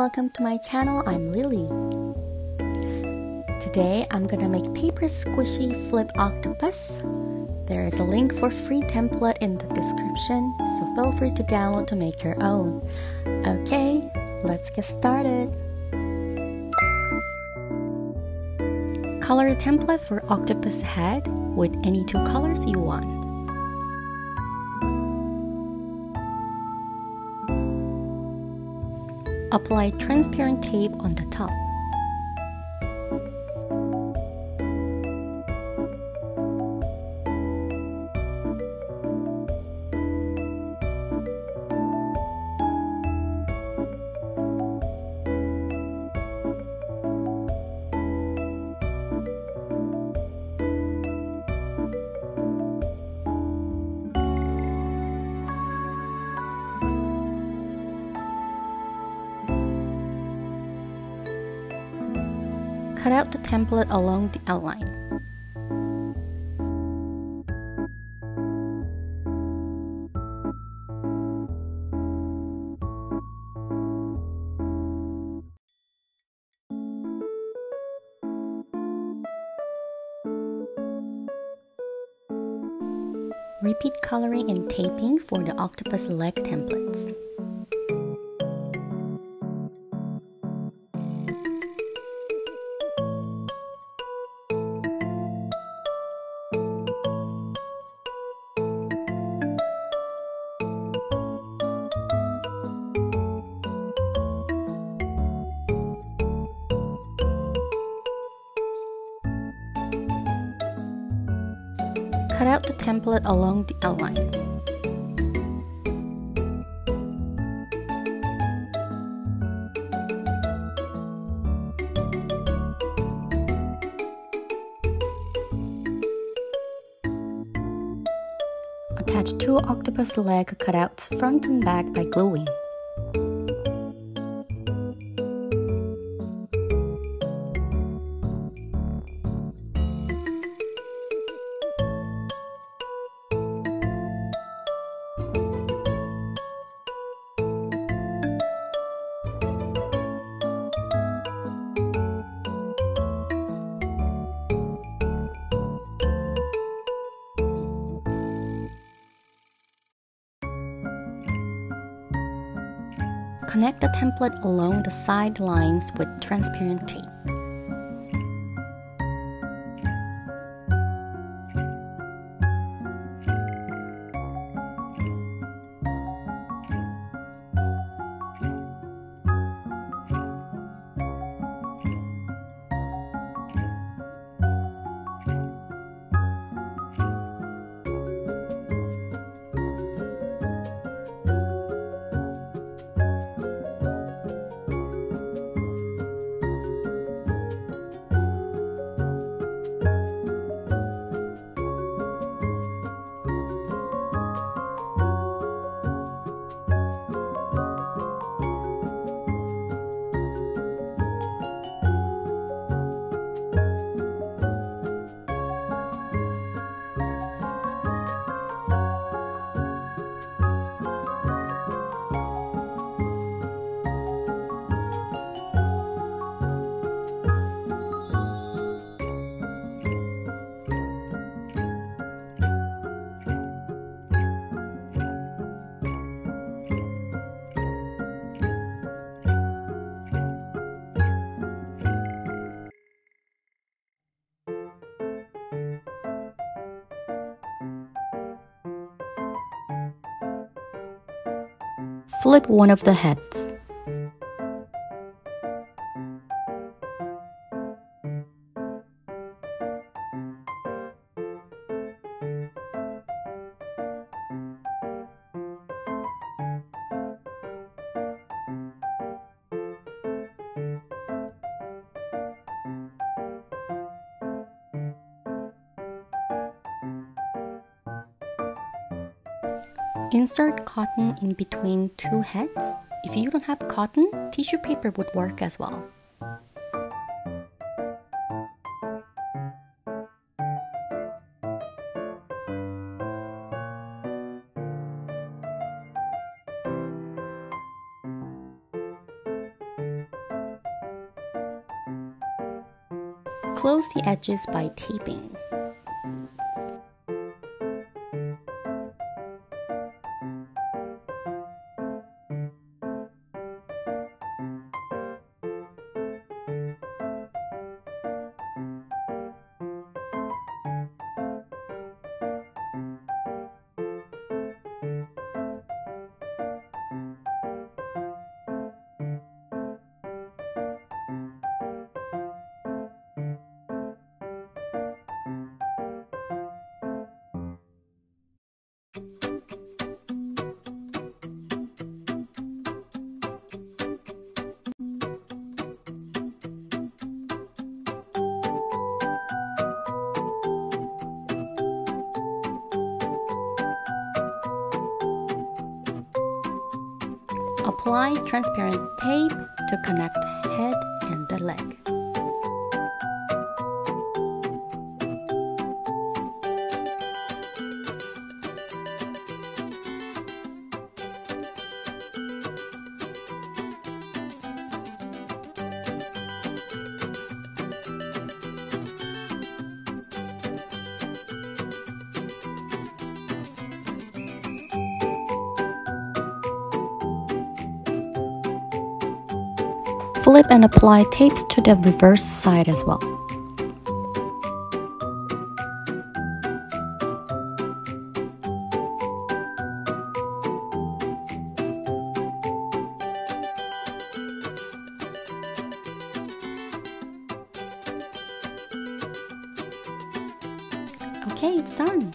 welcome to my channel. I'm Lily. Today I'm gonna make paper squishy flip octopus. There is a link for free template in the description, so feel free to download to make your own. Okay, let's get started. Color a template for octopus head with any two colors you want. Apply transparent tape on the top. Cut out the template along the outline. Repeat coloring and taping for the octopus leg templates. Cut out the template along the outline. Attach two octopus leg cutouts front and back by gluing. Connect the template along the side lines with transparent tape. Flip one of the heads. Insert cotton in between two heads. If you don't have cotton, tissue paper would work as well. Close the edges by taping. Apply transparent tape to connect the head and the leg. Flip and apply tapes to the reverse side as well. Okay, it's done.